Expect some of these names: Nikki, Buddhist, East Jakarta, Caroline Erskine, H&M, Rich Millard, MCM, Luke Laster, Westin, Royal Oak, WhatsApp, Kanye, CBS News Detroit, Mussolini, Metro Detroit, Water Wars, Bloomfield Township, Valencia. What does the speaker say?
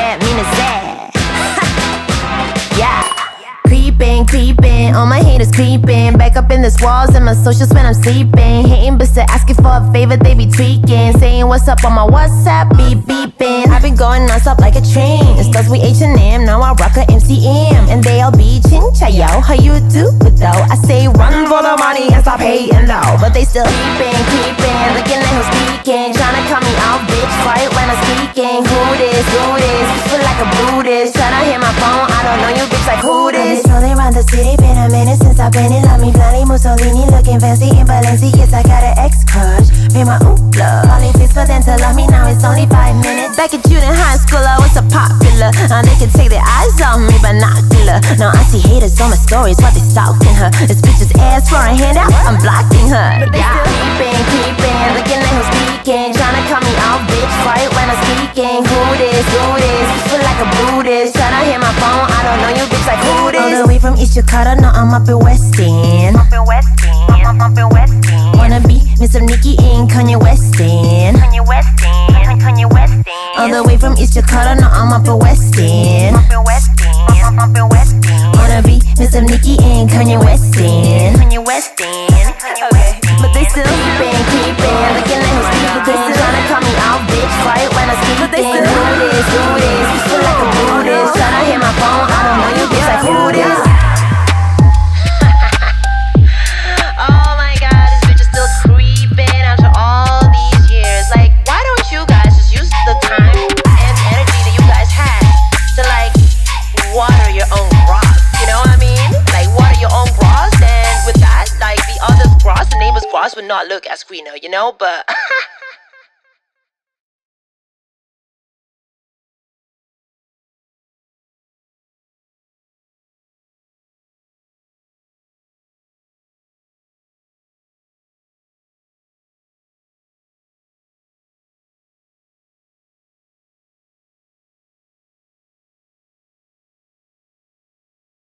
that mean is that? Yeah. Creeping, creeping, all my haters creeping. Back up in this walls and my socials when I'm sleeping. Hating but still asking for a favor, they be tweaking. Saying what's up on my WhatsApp, beep beeping. I've been going nonstop like a train. It's cause we H&M, now I rock a MCM. And they all be chincha, yo, how you do it though? I say run for the money and stop hating though. But they still creeping, creeping, looking at who's speaking. Tryna call me out, bitch, quiet when I'm speaking. Who this, who this, feel like a Buddhist. Tryna hit my phone, I don't know you bitch like who this. I've been rolling around the city, been a minute since I've been in. Love me blindly, Mussolini, looking fancy in Valencia. Yes, I got an ex-crush, been my oopla. Calling fits for them to love me, now it's only 5 minutes. Back at junior high school, I was so popular. Now they can take their eyes off me, binocular. Now I see haters on my stories while they stalking her. This bitch's ass for a handout, I'm blocking her. But they still creeping, creeping, looking at who's speaking. Tryna call me out, bitch, quiet when I'm speaking. Who this, who this, feel like a Buddhist. Tryna hit my phone, I don't know you bitch like who this. All the way from East Jakarta, now I'm up in Westin. Up in Westin, up in Westin. Wanna be Mr. Nikki and Kanye Westin. Kanye Westin. All the way from East Jakarta, now I'm up in Westin. Up in Westin, up in Westin. Wanna be Mr. Nikki and Kanye Westin. Kanye Westin, okay. But they still creepin', creepin', looking at who's creepin'. Tryna call me out, bitch, quiet when I'm speaking. But they still do this, feel like a Buddhist. Tryna hit my phone, I don't know you bitch like who this. Would not look as greener, you know, but